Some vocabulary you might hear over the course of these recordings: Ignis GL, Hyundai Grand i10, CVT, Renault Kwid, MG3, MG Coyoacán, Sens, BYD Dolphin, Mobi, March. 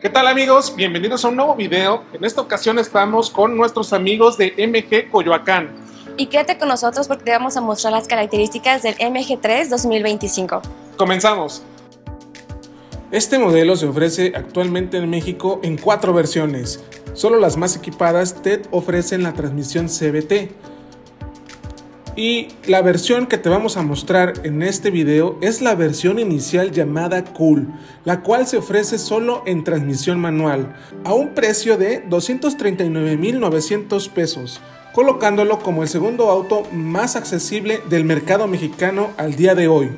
¿Qué tal amigos? Bienvenidos a un nuevo video. En esta ocasión estamos con nuestros amigos de MG Coyoacán. Y quédate con nosotros porque te vamos a mostrar las características del MG3 2025. ¡Comenzamos! Este modelo se ofrece actualmente en México en 4 versiones. Solo las más equipadas te ofrecen la transmisión CVT. Y la versión que te vamos a mostrar en este video es la versión inicial llamada Cool, la cual se ofrece solo en transmisión manual, a un precio de 239,900 pesos, colocándolo como el segundo auto más accesible del mercado mexicano al día de hoy.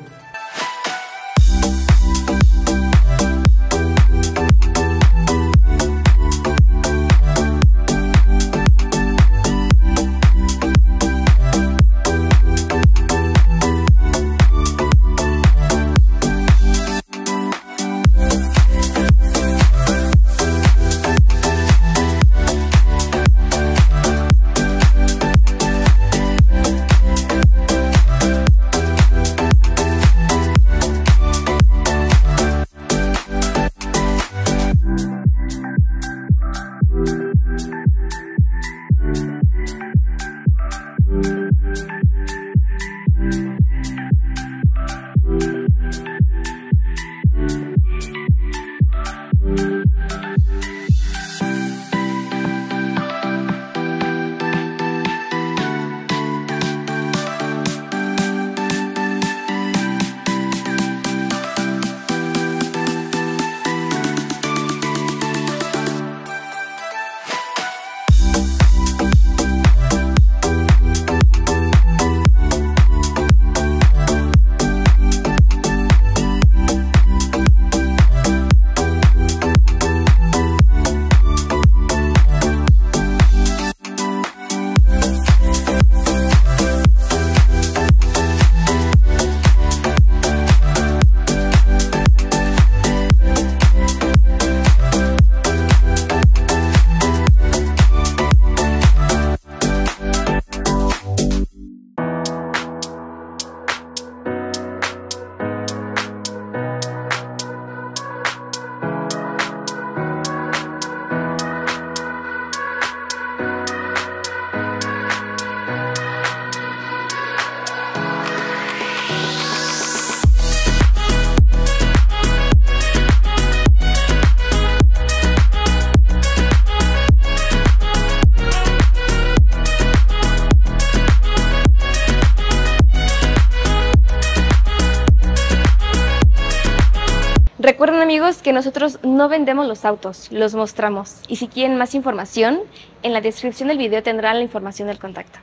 Recuerden amigos que nosotros no vendemos los autos, los mostramos. Y si quieren más información, en la descripción del video tendrán la información del contacto.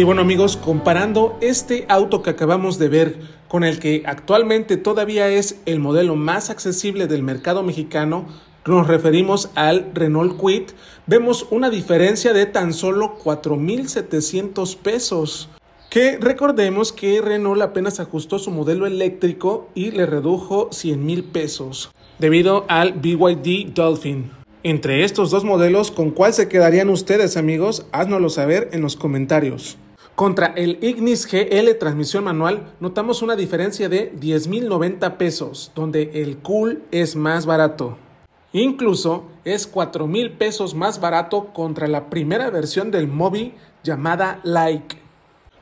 Y bueno amigos, comparando este auto que acabamos de ver con el que actualmente todavía es el modelo más accesible del mercado mexicano, nos referimos al Renault Kwid, vemos una diferencia de tan solo 4,700 pesos. Que recordemos que Renault apenas ajustó su modelo eléctrico y le redujo 100,000 pesos debido al BYD Dolphin. Entre estos dos modelos, ¿con cuál se quedarían ustedes amigos? Háznoslo saber en los comentarios. Contra el Ignis GL transmisión manual, notamos una diferencia de 10,090 pesos, donde el Cool es más barato. Incluso es 4,000 pesos más barato contra la primera versión del Mobi llamada Like.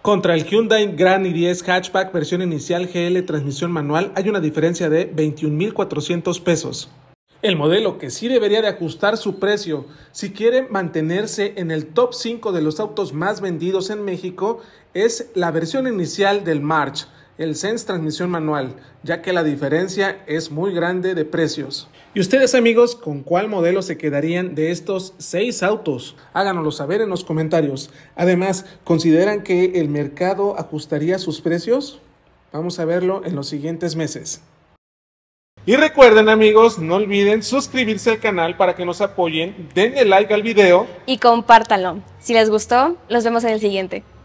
Contra el Hyundai Grand i10 Hatchback versión inicial GL transmisión manual hay una diferencia de 21,400 pesos. El modelo que sí debería de ajustar su precio si quiere mantenerse en el top 5 de los autos más vendidos en México es la versión inicial del March, el Sens transmisión manual, ya que la diferencia es muy grande de precios. ¿Y ustedes amigos con cuál modelo se quedarían de estos 6 autos? Háganoslo saber en los comentarios. Además, ¿consideran que el mercado ajustaría sus precios? Vamos a verlo en los siguientes meses. Y recuerden amigos, no olviden suscribirse al canal para que nos apoyen, denle like al video y compártanlo. Si les gustó, los vemos en el siguiente.